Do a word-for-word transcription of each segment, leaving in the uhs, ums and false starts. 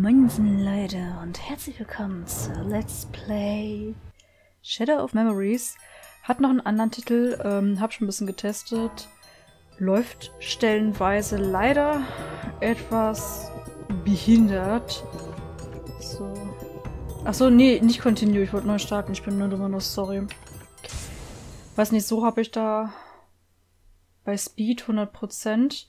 Moinsen Leute und herzlich willkommen zu Let's Play Shadow of Memories. Hat noch einen anderen Titel, ähm, hab schon ein bisschen getestet. Läuft stellenweise leider etwas behindert. So. Achso, nee, nicht Continue, ich wollte neu starten, ich bin nur dummer Nuss, sorry. Weiß nicht, so habe ich da bei Speed hundert Prozent.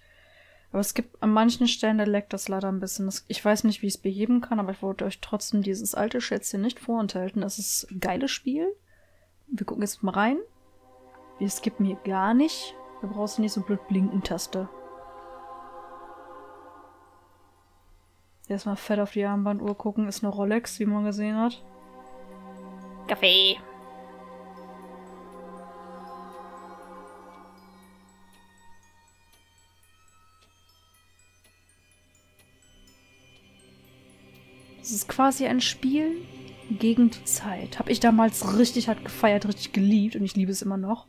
Aber es gibt an manchen Stellen, da leckt das leider ein bisschen. Ich weiß nicht, wie ich es beheben kann, aber ich wollte euch trotzdem dieses alte Schätzchen nicht vorenthalten. Das ist ein geiles Spiel. Wir gucken jetzt mal rein. Wir skippen hier gar nicht. Da brauchst du nicht so blöd Blinkentaste. Erstmal fett auf die Armbanduhr gucken. Ist eine Rolex, wie man gesehen hat. Kaffee. Es ist quasi ein Spiel gegen die Zeit. Habe ich damals richtig hart gefeiert, richtig geliebt und ich liebe es immer noch.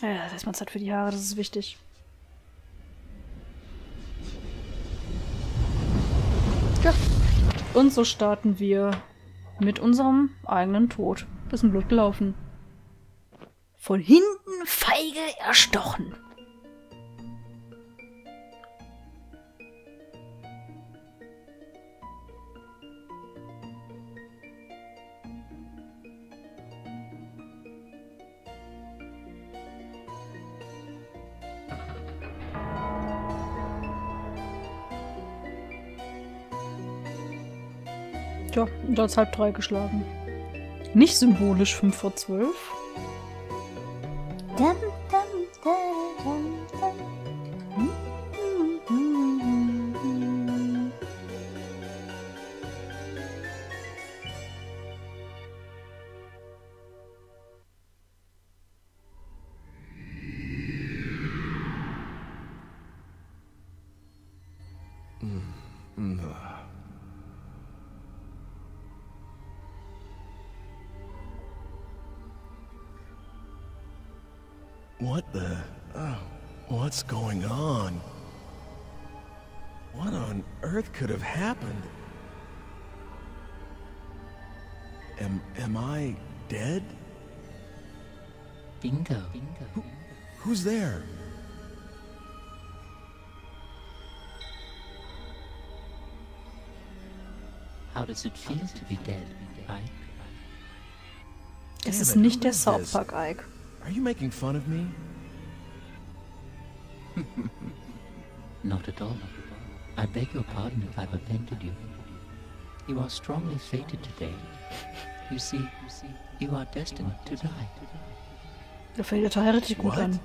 Ja, das heißt, man Zeit für die Haare, das ist wichtig. Ja. Und so starten wir mit unserem eigenen Tod. Bisschen blöd gelaufen. Von hinten feige erstochen. Tja, und da ist halb drei geschlagen. Nicht symbolisch fünf vor zwölf. What the... Uh, what's going on? What on earth could have happened? Am... am I... dead? Bingo. Bingo. Who, who's there? How does it feel to be dead, Ike? Es ist nicht der South Park, Ike. Are you making fun of me? Not at all. I beg your pardon if I've offended you. You are strongly fated today. You see, you are destined to die. Der Fehler war richtig gut an.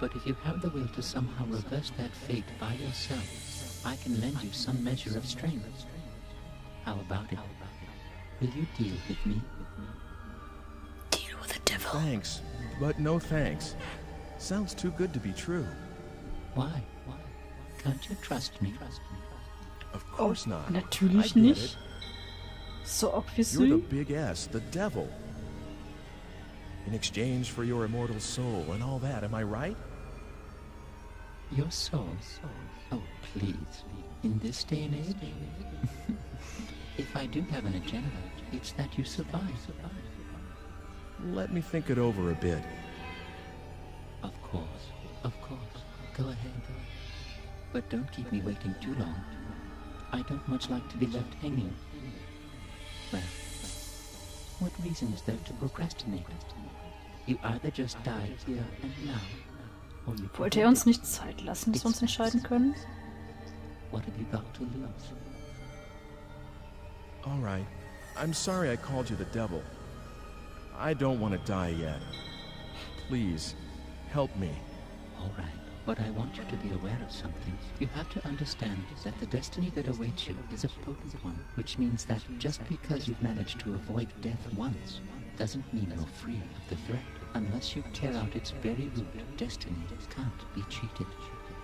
But if you have the will to somehow reverse that fate by yourself, I can lend you some measure of strength. How about it? Will you deal with me? Thanks, but no thanks. Sounds too good to be true. Why? Why? Can't you trust me? Of course oh, not. Natürlich nicht. So obviously. You're the big ass, the devil. In exchange for your immortal soul and all that, am I right? Your soul? Oh, please. In this day and age? If I do have an agenda, it's that you survive. survive. Let me think it over a bit. Of course, of course. Go ahead. But don't keep me waiting too long. I don't much like to be left hanging. Well, what reason is there to procrastinate? You either just die here and now, or you... Wollte er uns nicht Zeit lassen, dass wir uns entscheiden können? What have you got to lose? All right. I'm sorry I called you the devil. I don't want to die yet. Please, help me. All right, but I want you to be aware of something. You have to understand that the destiny that awaits you is a potent one, which means that just because you've managed to avoid death once, doesn't mean you're free of the threat. Unless you tear out its very root, destiny can't be cheated.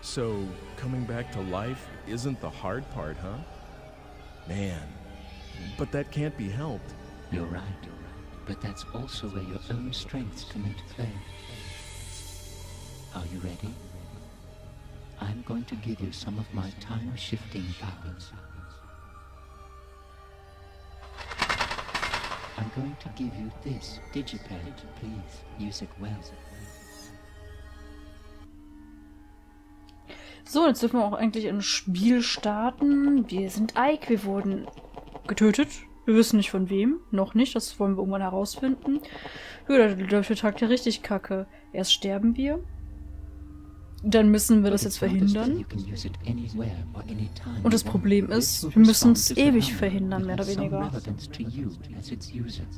So, coming back to life isn't the hard part, huh? Man, but that can't be helped. You're right. But that's also where your own strengths come into play. Are you ready? I'm going to give you some of my time-shifting powers. I'm going to give you this Digipad. Please use it well. So, jetzt dürfen wir auch eigentlich ein Spiel starten. Wir sind Ike, wir wurden getötet. Wir wissen nicht von wem. Noch nicht, das wollen wir irgendwann herausfinden. Ja, da läuft der Tag ja richtig kacke. Erst sterben wir. Dann müssen wir das jetzt verhindern. Und das Problem ist, wir müssen es ewig verhindern, mehr oder weniger.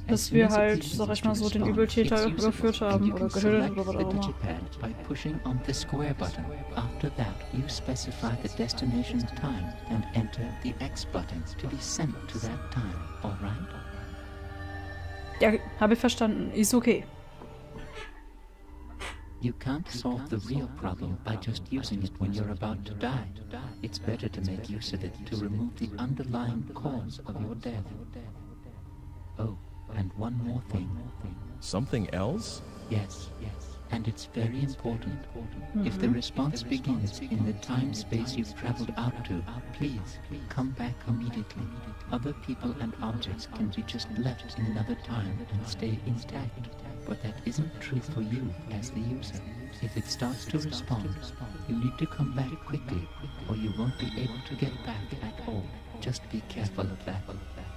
Dass wir halt, sag ich mal so, den Übeltäter überführt haben oder getötet oder was auch immer. Ja, habe ich verstanden. Ist okay. You can't solve the real problem by just using it when you're about to die. It's better to make use of it to remove the underlying cause of your death. Oh, and one more thing. Something else? Yes, yes. And it's very important. Mm-hmm. If the response begins in the time space you've traveled out to, please come back immediately. Other people and objects can be just left in another time and stay intact. But that isn't true for you as the user. If it starts to respond, you need to come back quickly, or you won't be able to get back at all. Just be careful of that.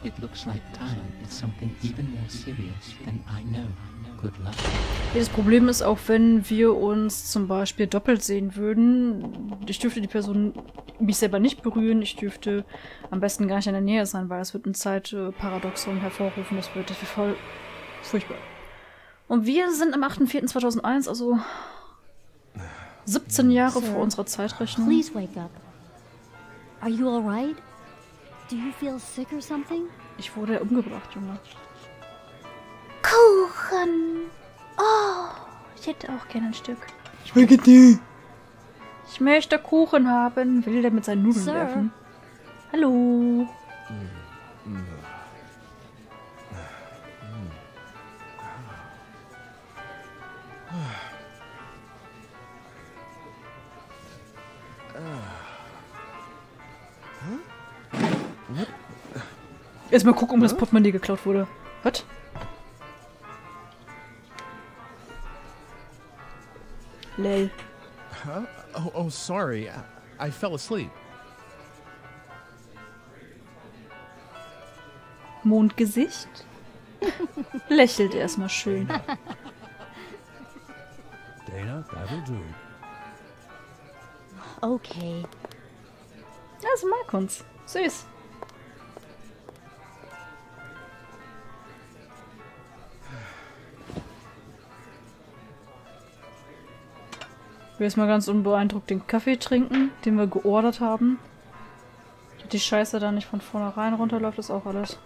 It looks like time is something even more serious than I know. Good luck. Das Problem ist, auch wenn wir uns zum Beispiel doppelt sehen würden, ich dürfte die Person mich selber nicht berühren, ich dürfte am besten gar nicht in der Nähe sein, weil es wird ein Zeitparadoxon hervorrufen, das wird voll furchtbar. Und wir sind am achter vierter zweitausendeins, also siebzehn Jahre vor unserer Zeitrechnung. Please wake up. Are you alright? Do you feel sick or something? Ich wurde umgebracht, Junge. Kuchen. Oh, ich hätte auch gerne ein Stück. Spaghetti. Ich möchte Kuchen haben. Will der mit seinen Nudeln Sir. werfen? Hallo. Mm. Erstmal gucken, ob das Portemonnaie geklaut wurde. Was? Lay. Huh? Oh, oh, sorry. I, I fell asleep. Mondgesicht? Lächelt erstmal schön. Dana, that'll do. Okay. Das mag uns. Süß. Ich will jetzt mal ganz unbeeindruckt den Kaffee trinken, den wir geordert haben. Die Scheiße da nicht von vornherein runterläuft, ist auch alles.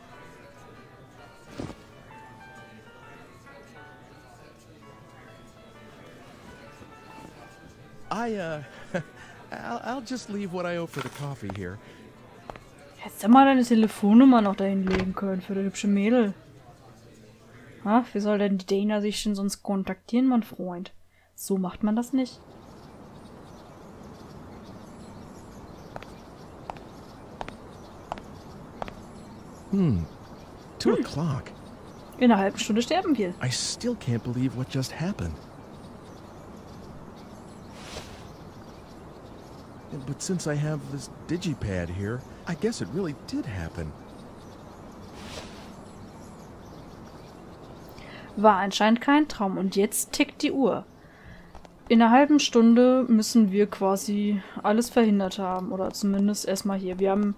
I, uh, I'll, I'll just leave what I owe for the coffee here. Hättest du mal deine Telefonnummer noch dahin legen können für das hübsche Mädel. Ha, wie soll denn die Dana sich denn sonst kontaktieren, mein Freund? So macht man das nicht. Hm. Two o'clock. In einer halben Stunde sterben wir. I still can't believe what just happened. But since I have this digipad here, I guess it really did happen. War anscheinend kein Traum und jetzt tickt die Uhr. In einer halben Stunde müssen wir quasi alles verhindert haben oder zumindest erstmal hier. Wir haben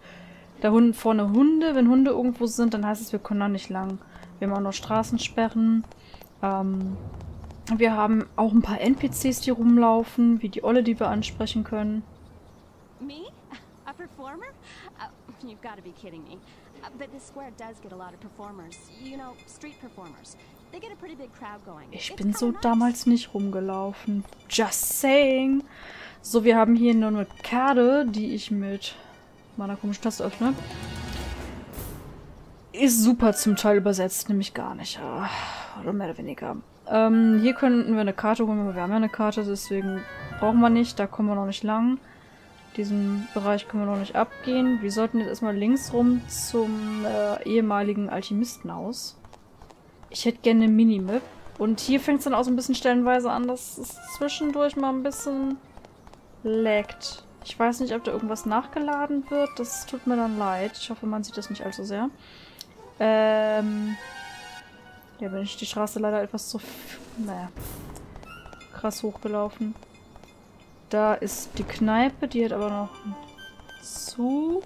da Hund, vorne Hunde. Wenn Hunde irgendwo sind, dann heißt es, wir können da nicht lang. Wir haben auch noch Straßensperren. Ähm, wir haben auch ein paar N P Cs, die rumlaufen, wie die Olle, die wir ansprechen können. Me? A performer? Uh, you've got to be kidding me. Uh, but this square does get a lot of performers. You know, street performers. They get a pretty big crowd going. Ich bin so damals nicht rumgelaufen. Just saying. So, wir haben hier nur eine Karte, die ich mit meiner komischen Taste öffne. Ist super zum Teil übersetzt, nämlich gar nicht. Oder mehr oder weniger. Ähm, hier könnten wir eine Karte holen, aber wir haben ja eine Karte, deswegen brauchen wir nicht. Da kommen wir noch nicht lang. Diesen Bereich können wir noch nicht abgehen. Wir sollten jetzt erstmal links rum zum äh, ehemaligen Alchemistenhaus. Ich hätte gerne eine Minimap. Und hier fängt es dann auch so ein bisschen stellenweise an, dass es zwischendurch mal ein bisschen laggt. Ich weiß nicht, ob da irgendwas nachgeladen wird. Das tut mir dann leid. Ich hoffe, man sieht das nicht allzu sehr. Ähm... Ja, bin ich die Straße leider etwas zu... Naja. Krass hochgelaufen. Da ist die Kneipe, die hat aber noch zu.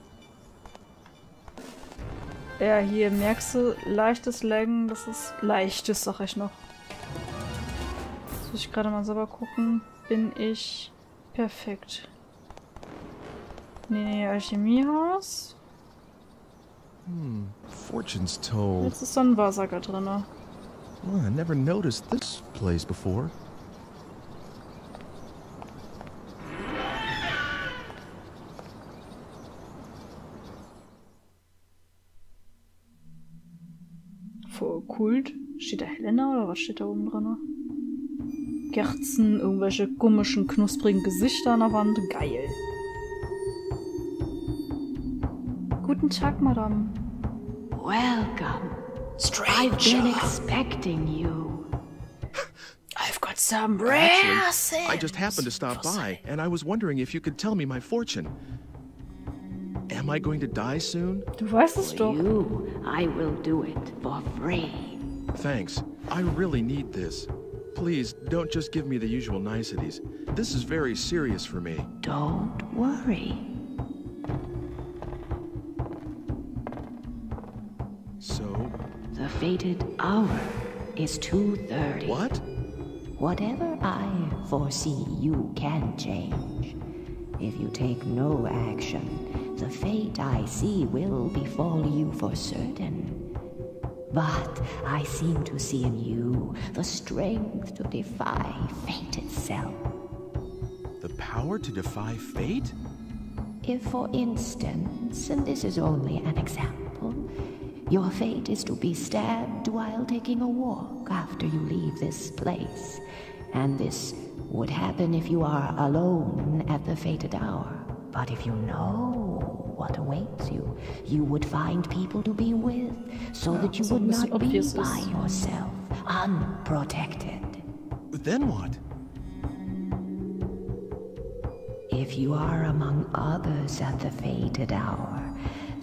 Ja, hier merkst du, leichtes Laggen, das ist leichtes, sag ich noch. Jetzt muss ich gerade mal selber gucken. Bin ich perfekt? Nee, nee, Alchemiehaus. Hm, Fortune's Told. Jetzt ist so ein Wahrsager drin. Well, I never noticed this place before. Kult? Steht da Helena oder was steht da oben dran? Kerzen, irgendwelche komischen, knusprigen Gesichter an der Wand. Geil. Guten Tag, Madame. Welcome. Stranger. I've been expecting you. I've got some rare Actually, I just happened to stop by, and I was wondering if you could tell me my fortune. Am I going to die soon? Du weißt es doch. You, I will do it for free. Thanks. I really need this. Please, don't just give me the usual niceties. This is very serious for me. Don't worry. So? The fated hour is two thirty. What? Whatever I foresee, you can change. If you take no action, the fate I see will befall you for certain. But I seem to see in you the strength to defy fate itself. The power to defy fate? If, for instance, and this is only an example, your fate is to be stabbed while taking a walk after you leave this place, and this would happen if you are alone at the fated hour. But if you know what awaits you, you would find people to be with, so that you would not be by yourself, unprotected. Then what? If you are among others at the fated hour,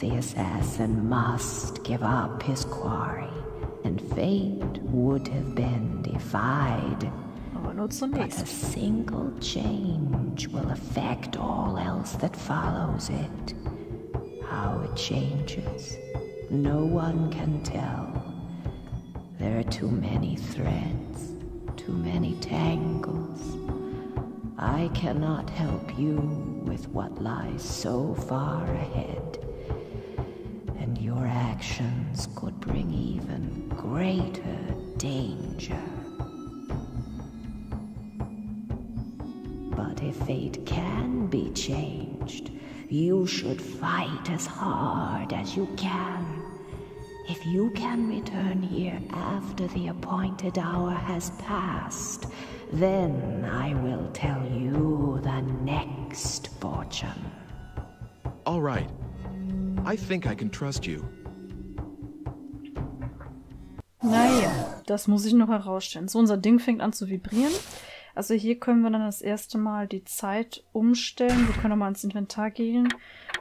the assassin must give up his quarry, and fate would have been defied. But a single change will affect all else that follows it. How it changes, no one can tell. There are too many threads, too many tangles. I cannot help you with what lies so far ahead. And your actions could bring even greater danger. But if fate can be changed, you should fight as hard as you can. If you can return here after the appointed hour has passed, then I will tell you the next fortune. All right. I think I can trust you. Naja, das muss ich noch herausstellen. So, unser Ding fängt an zu vibrieren. Also hier können wir dann das erste Mal die Zeit umstellen. Wir können nochmal ins Inventar gehen.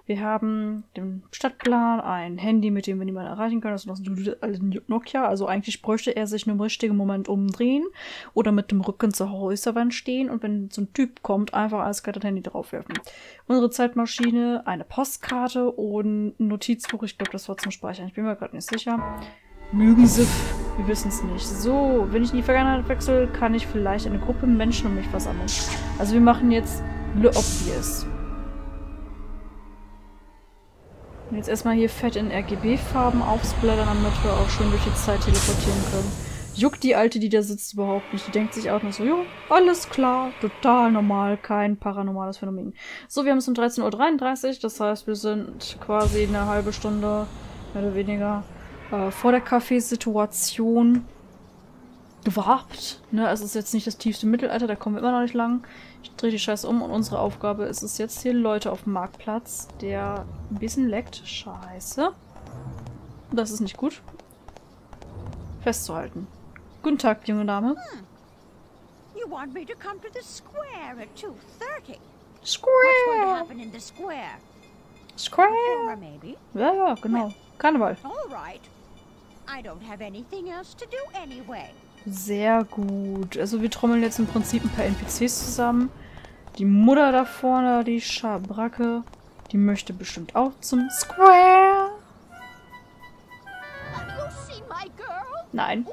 Wir haben den Stadtplan, ein Handy, mit dem wir niemanden erreichen können. Das ist ein Nokia. Also eigentlich bräuchte er sich nur im richtigen Moment umdrehen oder mit dem Rücken zur Häuserwand stehen. Und wenn so ein Typ kommt, einfach als das Handy draufwerfen. Unsere Zeitmaschine, eine Postkarte und ein Notizbuch. Ich glaube, das war zum Speichern. Ich bin mir gerade nicht sicher. Mögen sie, wir wissen es nicht. So, wenn ich in die Vergangenheit wechsle, kann ich vielleicht eine Gruppe Menschen um mich versammeln. Also wir machen jetzt Le Obvious. Und jetzt erstmal hier fett in R G B-Farben aufsplattern, damit wir auch schön durch die Zeit teleportieren können. Juckt die Alte, die da sitzt, überhaupt nicht. Die denkt sich auch nur so, jo, alles klar, total normal, kein paranormales Phänomen. So, wir haben es um dreizehn Uhr dreiunddreißig, das heißt, wir sind quasi eine halbe Stunde, mehr oder weniger... äh, vor der Kaffeesituation gewagt. Ne, es ist jetzt nicht das tiefste Mittelalter, da kommen wir immer noch nicht lang. Ich drehe die Scheiße um und unsere Aufgabe ist es jetzt hier, Leute auf dem Marktplatz, der ein bisschen leckt. Scheiße. Das ist nicht gut. Festzuhalten. Guten Tag, junge Dame. You want me to come to the square at two thirty. Square. What's going to happen in the square? Square. Ja, ja, genau. Karneval. All right. I don't have anything else to do anyway. Sehr gut. Also wir trommeln jetzt im Prinzip ein paar N P Cs zusammen. Die Mutter da vorne, die Schabracke, die möchte bestimmt auch zum Square. Nein.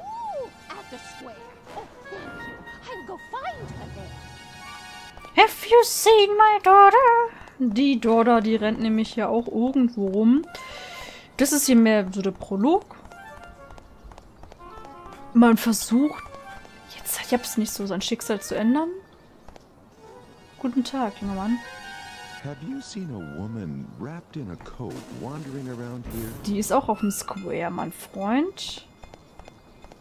Have you seen my daughter? Die Daughter, die rennt nämlich ja auch irgendwo rum. Das ist hier mehr so der Prolog. Man versucht, jetzt ich hab's nicht so, sein Schicksal zu ändern. Guten Tag, junger Mann. Die ist auch auf dem Square, mein Freund.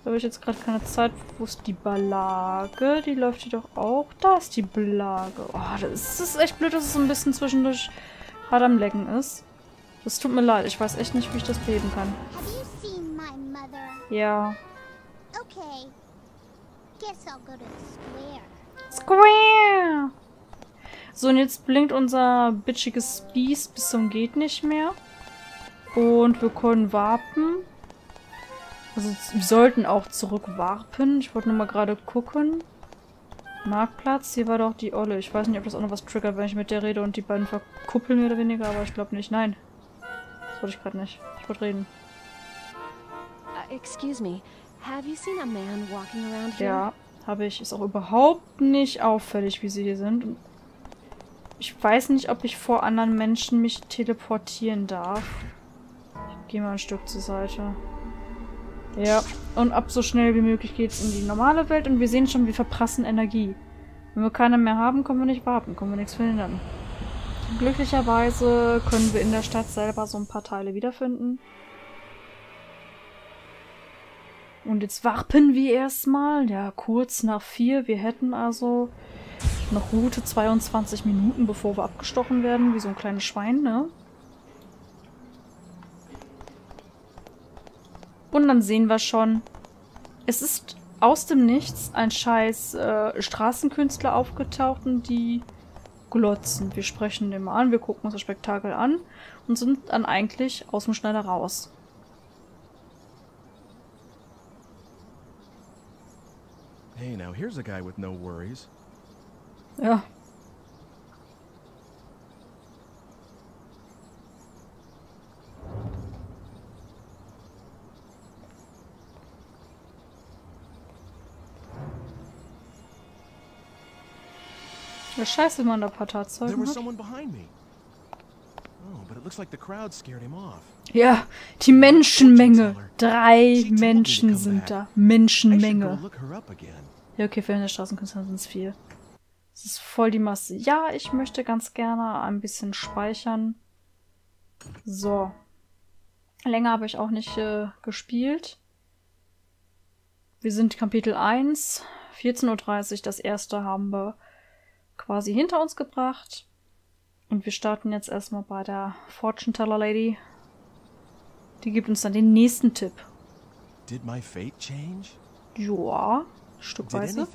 Da habe ich jetzt gerade keine Zeit. Wo ist die Blage? Die läuft hier doch auch. Da ist die Blage. Oh, das ist echt blöd, dass es ein bisschen zwischendurch hart am Lecken ist. Das tut mir leid. Ich weiß echt nicht, wie ich das beheben kann. Ja. Okay. Guess I'll go to the square. Square! So, und jetzt blinkt unser bitchiges Biest bis zum geht nicht mehr. Und wir können warpen. Also, wir sollten auch zurückwarpen. Ich wollte nur mal gerade gucken. Marktplatz, hier war doch die Olle. Ich weiß nicht, ob das auch noch was triggert, wenn ich mit der rede und die beiden verkuppeln mehr oder weniger, aber ich glaube nicht. Nein. Das wollte ich gerade nicht. Ich wollte reden. Uh, excuse me. Have you seen a man walking around here? Ja, habe ich. Ist auch überhaupt nicht auffällig, wie sie hier sind. Ich weiß nicht, ob ich vor anderen Menschen mich teleportieren darf. Ich gehe mal ein Stück zur Seite. Ja, und ab so schnell wie möglich geht's in die normale Welt und wir sehen schon, wir verprassen Energie. Wenn wir keine mehr haben, können wir nicht warten, können wir nichts verhindern. Glücklicherweise können wir in der Stadt selber so ein paar Teile wiederfinden. Und jetzt warpen wir erstmal. Ja, kurz nach vier. Wir hätten also noch Route zweiundzwanzig Minuten, bevor wir abgestochen werden, wie so ein kleines Schwein, ne? Und dann sehen wir schon, es ist aus dem Nichts ein scheiß äh, Straßenkünstler aufgetaucht und die glotzen. Wir sprechen den mal an, wir gucken uns das Spektakel an und sind dann eigentlich aus dem Schneider raus. Hey, now here's a guy with no worries. Ja. Ja, scheiße, wenn man da ein paar Tatsachen hat. Ja, die Menschenmenge. Drei Menschen sind da. Menschenmenge. Ja, okay, für eine Straßenkünstler sind es vier. Das ist voll die Masse. Ja, ich möchte ganz gerne ein bisschen speichern. So. Länger habe ich auch nicht äh, gespielt. Wir sind Kapitel eins. vierzehn Uhr dreißig, das erste haben wir quasi hinter uns gebracht. Und wir starten jetzt erstmal bei der Fortune Teller Lady. Die gibt uns dann den nächsten Tipp. Did my fate change? Joa, stückweise.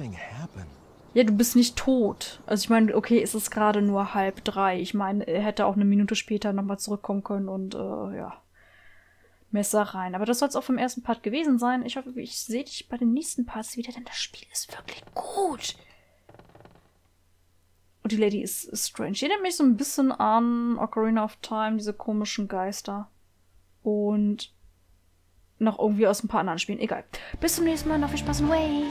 Ja, du bist nicht tot. Also ich meine, okay, es ist gerade nur halb drei. Ich meine, er hätte auch eine Minute später nochmal zurückkommen können und, äh, ja. Messer rein. Aber das soll es auch vom ersten Part gewesen sein. Ich hoffe, ich sehe dich bei den nächsten Parts wieder, denn das Spiel ist wirklich gut. Und die Lady ist, ist strange. Erinnert mich so ein bisschen an Ocarina of Time, diese komischen Geister. Und noch irgendwie aus ein paar anderen Spielen. Egal. Bis zum nächsten Mal. Noch viel Spaß und Way!